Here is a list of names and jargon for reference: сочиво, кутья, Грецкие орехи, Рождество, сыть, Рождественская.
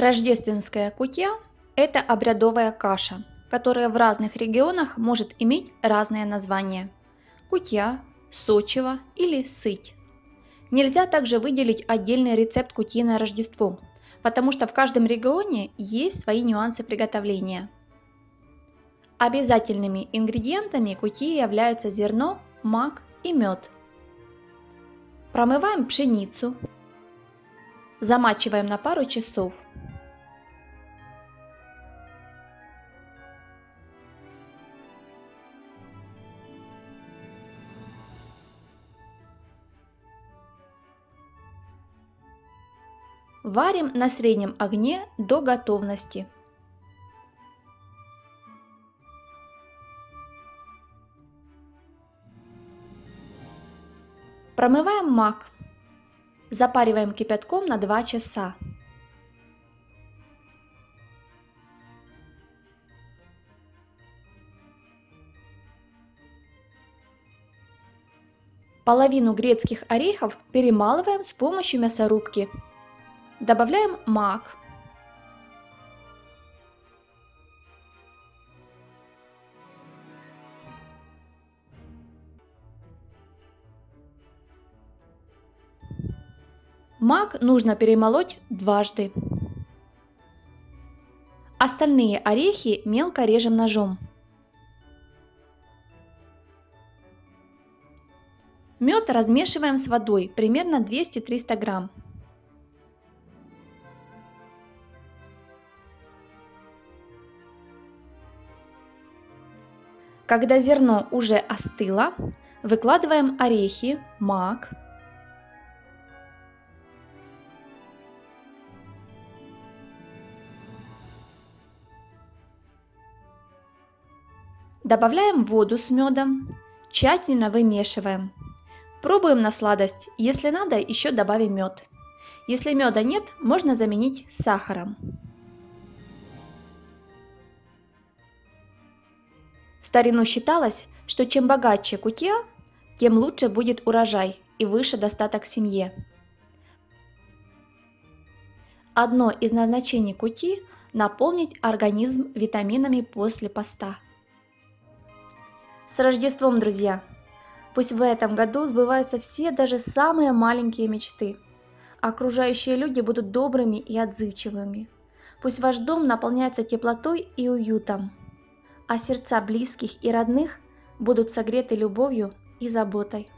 Рождественская кутья – это обрядовая каша, которая в разных регионах может иметь разное название – кутья, сочиво или сыть. Нельзя также выделить отдельный рецепт кутьи на Рождество, потому что в каждом регионе есть свои нюансы приготовления. Обязательными ингредиентами кутьи являются зерно, мак и мед. Промываем пшеницу, замачиваем на пару часов. Варим на среднем огне до готовности. Промываем мак. Запариваем кипятком на 2 часа. Половину грецких орехов перемалываем с помощью мясорубки. Добавляем мак, нужно перемолоть дважды. Остальные орехи мелко режем ножом. Мед размешиваем с водой примерно 200-300 грамм. Когда зерно уже остыло, выкладываем орехи, мак, добавляем воду с медом, тщательно вымешиваем. Пробуем на сладость, если надо, еще добавим мед. Если меда нет, можно заменить сахаром. В старину считалось, что чем богаче кутья, тем лучше будет урожай и выше достаток семье. Одно из назначений кутьи – наполнить организм витаминами после поста. С Рождеством, друзья! Пусть в этом году сбываются все, даже самые маленькие мечты. Окружающие люди будут добрыми и отзывчивыми. Пусть ваш дом наполняется теплотой и уютом, а сердца близких и родных будут согреты любовью и заботой.